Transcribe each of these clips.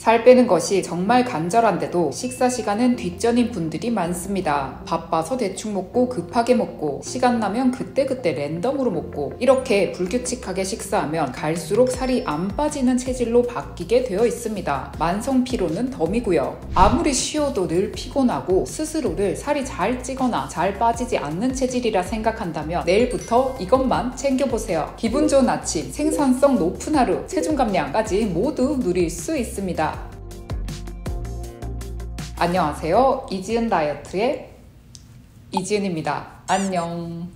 살 빼는 것이 정말 간절한데도 식사 시간은 뒷전인 분들이 많습니다. 바빠서 대충 먹고 급하게 먹고 시간 나면 그때그때 랜덤으로 먹고 이렇게 불규칙하게 식사하면 갈수록 살이 안 빠지는 체질로 바뀌게 되어 있습니다. 만성 피로는 덤이고요. 아무리 쉬어도 늘 피곤하고 스스로를 살이 잘 찌거나 잘 빠지지 않는 체질이라 생각한다면 내일부터 이것만 챙겨보세요. 기분 좋은 아침, 생산성 높은 하루, 체중 감량까지 모두 누릴 수 있습니다. 안녕하세요. 이지은 다이어트의 이지은입니다. 안녕.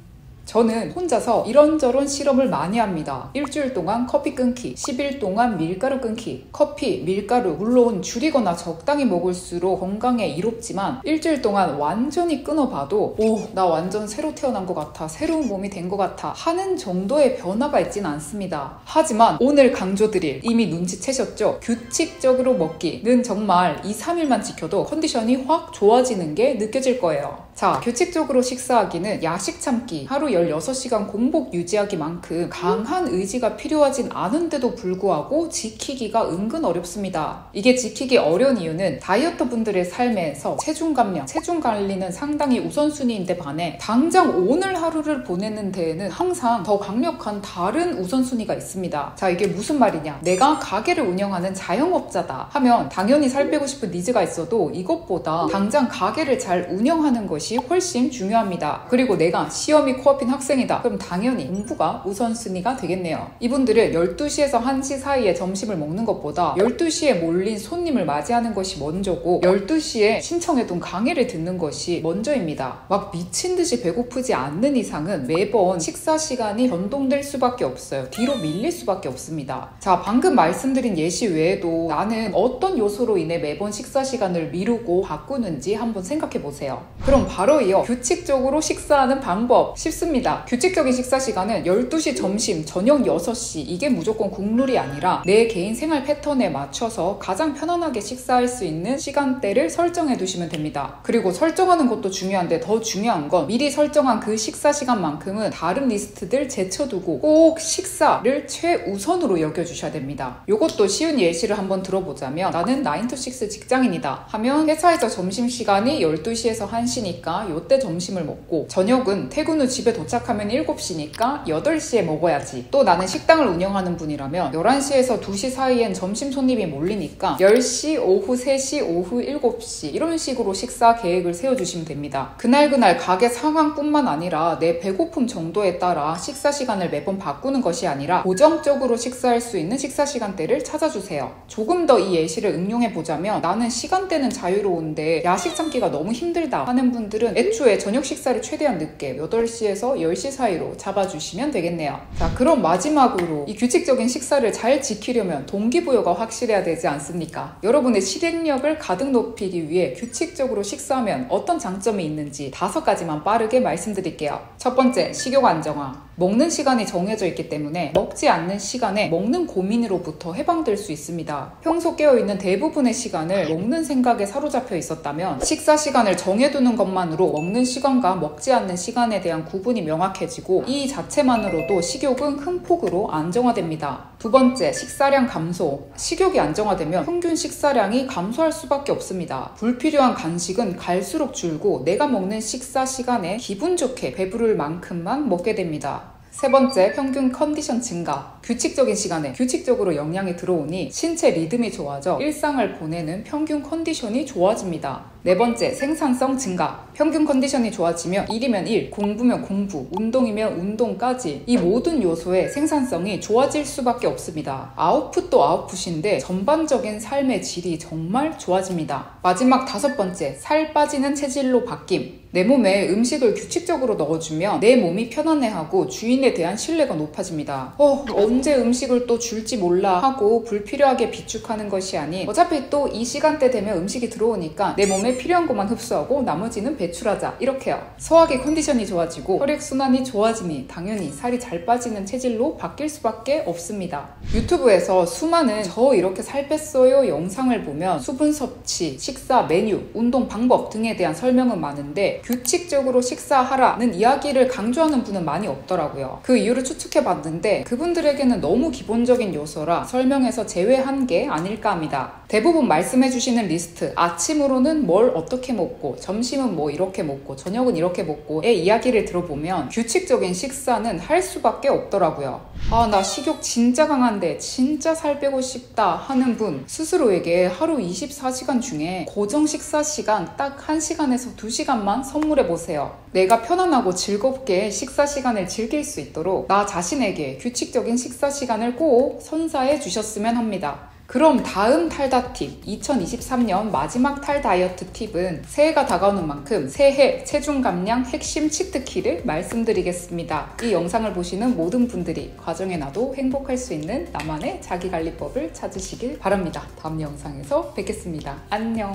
저는 혼자서 이런저런 실험을 많이 합니다. 일주일 동안 커피 끊기, 10일 동안 밀가루 끊기. 커피, 밀가루 물론 줄이거나 적당히 먹을수록 건강에 이롭지만 일주일 동안 완전히 끊어봐도 나 완전 새로 태어난 것 같아, 새로운 몸이 된 것 같아 하는 정도의 변화가 있진 않습니다. 하지만 오늘 강조드릴, 이미 눈치채셨죠? 규칙적으로 먹기는 정말 2, 3일만 지켜도 컨디션이 확 좋아지는 게 느껴질 거예요. 자, 규칙적으로 식사하기는 야식 참기, 하루 16시간 공복 유지하기만큼 강한 의지가 필요하진 않은데도 불구하고 지키기가 은근 어렵습니다. 이게 지키기 어려운 이유는 다이어터 분들의 삶에서 체중 감량, 체중 관리는 상당히 우선순위인데 반해 당장 오늘 하루를 보내는 데에는 항상 더 강력한 다른 우선순위가 있습니다. 자, 이게 무슨 말이냐? 내가 가게를 운영하는 자영업자다 하면 당연히 살 빼고 싶은 니즈가 있어도 이것보다 당장 가게를 잘 운영하는 것이 훨씬 중요합니다. 그리고 내가 시험이 코앞인 학생이다. 그럼 당연히 공부가 우선순위가 되겠네요. 이분들은 12시에서 1시 사이에 점심을 먹는 것보다 12시에 몰린 손님을 맞이하는 것이 먼저고 12시에 신청해둔 강의를 듣는 것이 먼저입니다. 막 미친 듯이 배고프지 않는 이상은 매번 식사 시간이 변동될 수밖에 없어요. 뒤로 밀릴 수밖에 없습니다. 자, 방금 말씀드린 예시 외에도 나는 어떤 요소로 인해 매번 식사 시간을 미루고 바꾸는지 한번 생각해 보세요. 그럼 바로 이어 규칙적으로 식사하는 방법 쉽습니다. 규칙적인 식사 시간은 12시 점심, 저녁 6시, 이게 무조건 국룰이 아니라 내 개인 생활 패턴에 맞춰서 가장 편안하게 식사할 수 있는 시간대를 설정해 두시면 됩니다. 그리고 설정하는 것도 중요한데 더 중요한 건 미리 설정한 그 식사 시간만큼은 다른 리스트들 제쳐두고 꼭 식사를 최우선으로 여겨주셔야 됩니다. 이것도 쉬운 예시를 한번 들어보자면, 나는 9to6 직장인이다 하면 회사에서 점심시간이 12시에서 1시니까 요때 점심을 먹고, 저녁은 퇴근 후 집에 도착하면 7시니까 8시에 먹어야지. 또 나는 식당을 운영하는 분이라면 11시에서 2시 사이엔 점심 손님이 몰리니까 10시, 오후 3시, 오후 7시, 이런 식으로 식사 계획을 세워주시면 됩니다. 그날그날 가게 상황뿐만 아니라 내 배고픔 정도에 따라 식사 시간을 매번 바꾸는 것이 아니라 고정적으로 식사할 수 있는 식사 시간대를 찾아주세요. 조금 더 이 예시를 응용해보자면, 나는 시간대는 자유로운데 야식 참기가 너무 힘들다 하는 분들 애초에 저녁 식사를 최대한 늦게 8시에서 10시 사이로 잡아주시면 되겠네요. 자, 그럼 마지막으로 이 규칙적인 식사를 잘 지키려면 동기부여가 확실해야 되지 않습니까? 여러분의 실행력을 가득 높이기 위해 규칙적으로 식사하면 어떤 장점이 있는지 5가지만 빠르게 말씀드릴게요. 첫 번째, 식욕 안정화. 먹는 시간이 정해져 있기 때문에 먹지 않는 시간에 먹는 고민으로부터 해방될 수 있습니다. 평소 깨어있는 대부분의 시간을 먹는 생각에 사로잡혀 있었다면 식사 시간을 정해두는 것만으로 먹는 시간과 먹지 않는 시간에 대한 구분이 명확해지고 이 자체만으로도 식욕은 큰 폭으로 안정화됩니다. 두 번째, 식사량 감소. 식욕이 안정화되면 평균 식사량이 감소할 수밖에 없습니다. 불필요한 간식은 갈수록 줄고 내가 먹는 식사 시간에 기분 좋게 배부를 만큼만 먹게 됩니다. 세 번째, 평균 컨디션 증가. 규칙적인 시간에 규칙적으로 영양이 들어오니 신체 리듬이 좋아져 일상을 보내는 평균 컨디션이 좋아집니다. 네 번째, 생산성 증가. 평균 컨디션이 좋아지면 일이면 일, 공부면 공부, 운동이면 운동까지 이 모든 요소의 생산성이 좋아질 수밖에 없습니다. 아웃풋도 아웃풋인데 전반적인 삶의 질이 정말 좋아집니다. 마지막 5번째, 살 빠지는 체질로 바뀜. 내 몸에 음식을 규칙적으로 넣어주면 내 몸이 편안해하고 주인에 대한 신뢰가 높아집니다. 언제 음식을 또 줄지 몰라 하고 불필요하게 비축하는 것이 아닌, 어차피 또 이 시간대 되면 음식이 들어오니까 내 몸에 몸에 필요한 것만 흡수하고 나머지는 배출하자 이렇게요. 소화기 컨디션이 좋아지고 혈액순환이 좋아지니 당연히 살이 잘 빠지는 체질로 바뀔 수밖에 없습니다. 유튜브에서 수많은 저 이렇게 살 뺐어요 영상을 보면 수분 섭취, 식사 메뉴, 운동 방법 등에 대한 설명은 많은데 규칙적으로 식사하라는 이야기를 강조하는 분은 많이 없더라고요. 그 이유를 추측해봤는데 그분들에게는 너무 기본적인 요소라 설명에서 제외한 게 아닐까 합니다. 대부분 말씀해주시는 리스트, 아침으로는 뭘 어떻게 먹고, 점심은 뭐 이렇게 먹고, 저녁은 이렇게 먹고의 이야기를 들어보면 규칙적인 식사는 할 수밖에 없더라고요. 아, 나 식욕 진짜 강한데 진짜 살 빼고 싶다 하는 분 스스로에게 하루 24시간 중에 고정 식사 시간 딱 1시간에서 2시간만 선물해보세요. 내가 편안하고 즐겁게 식사 시간을 즐길 수 있도록 나 자신에게 규칙적인 식사 시간을 꼭 선사해 주셨으면 합니다. 그럼 다음 탈다 팁, 2023년 마지막 탈 다이어트 팁은 새해가 다가오는 만큼 새해 체중 감량 핵심 치트키를 말씀드리겠습니다. 이 영상을 보시는 모든 분들이 과정에나도 행복할 수 있는 나만의 자기관리법을 찾으시길 바랍니다. 다음 영상에서 뵙겠습니다. 안녕.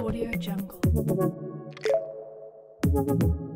오디오 정글.